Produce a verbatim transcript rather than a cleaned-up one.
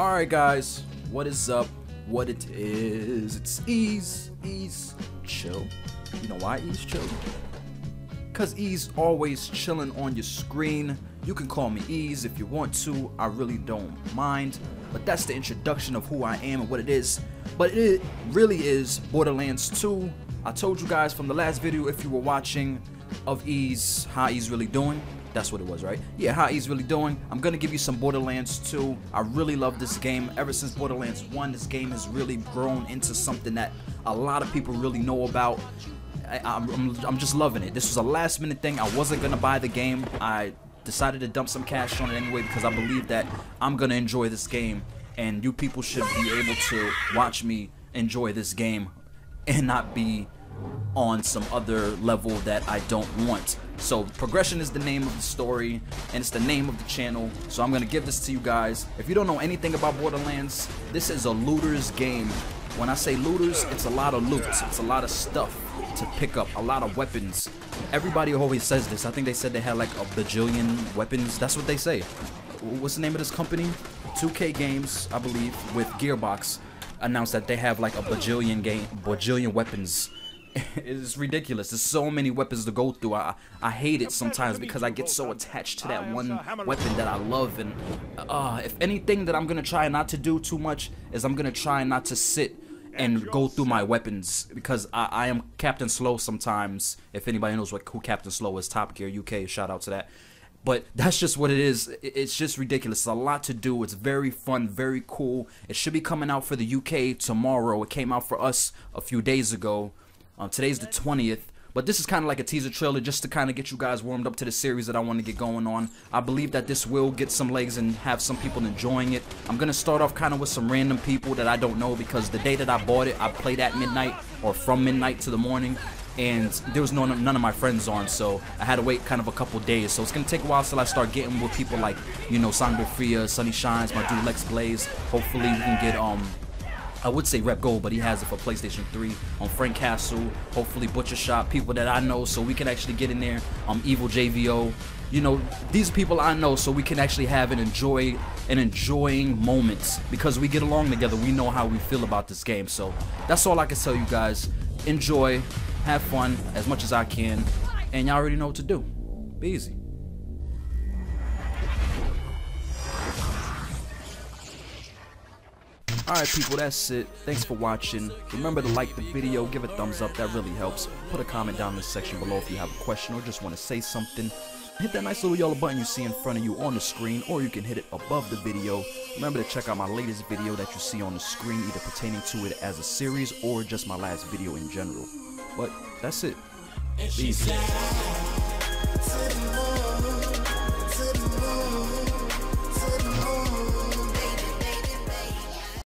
Alright guys, what is up? What it is? It's Ease, Ease, Chill. You know why Ease Chill? Because Ease always chilling on your screen. You can call me Ease if you want to, I really don't mind. But that's the introduction of who I am and what it is. But it really is Borderlands two. I told you guys from the last video, if you were watching, of Ease, how Ease really doing. That's what it was, right? Yeah, how Ease really doing. I'm gonna give you some Borderlands two. I really love this game. Ever since Borderlands one, this game has really grown into something that a lot of people really know about. I, I'm, I'm, I'm just loving it. This was a last minute thing. I wasn't gonna buy the game. I decided to dump some cash on it anyway because I believe that I'm gonna enjoy this game and you people should be able to watch me enjoy this game and not be on some other level that I don't want. So progression is the name of the story and it's the name of the channel, so I'm gonna give this to you guys. If you don't know anything about Borderlands, this is a looter's game. When I say looters, it's a lot of loot, it's a lot of stuff to pick up, a lot of weapons. Everybody always says this. I think they said they had like a bajillion weapons. That's what they say. What's the name of this company? two K Games, I believe, with Gearbox, announced that they have like a bajillion game, bajillion weapons. It's ridiculous. There's so many weapons to go through. I I hate it sometimes because I get so attached to that one weapon that I love. And uh, if anything that I'm gonna try not to do too much is I'm gonna try not to sit and go through my weapons because I, I am Captain Slow sometimes. If anybody knows what who Captain Slow is, Top Gear U K, shout out to that. But that's just what it is. It's just ridiculous. It's a lot to do. It's very fun, very cool. It should be coming out for the U K tomorrow. It came out for us a few days ago. Um, today's the twentieth, but this is kind of like a teaser trailer just to kind of get you guys warmed up to the series that I want to get going on. I believe that this will get some legs and have some people enjoying it. I'm going to start off kind of with some random people that I don't know because the day that I bought it, I played at midnight or from midnight to the morning, and there was no, none of my friends on, so I had to wait kind of a couple days. So it's going to take a while till I start getting with people like, you know, Sangbefria, Sunny Shines, my dude Lex Blaze. Hopefully we can get, um... I would say Rep Gold, but he has it for PlayStation three. On um, Frank Castle, hopefully Butcher Shop, people that I know, so we can actually get in there. Um, Evil J V O, you know, these people I know, so we can actually have an enjoy, an enjoying moments because we get along together. We know how we feel about this game, so that's all I can tell you guys. Enjoy, have fun as much as I can, and y'all already know what to do. Be easy. Alright people, that's it. Thanks for watching. Remember to like the video, give a thumbs up, that really helps. Put a comment down in the section below if you have a question or just want to say something. Hit that nice little yellow button you see in front of you on the screen, or you can hit it above the video. Remember to check out my latest video that you see on the screen, either pertaining to it as a series or just my last video in general. But that's it. Peace.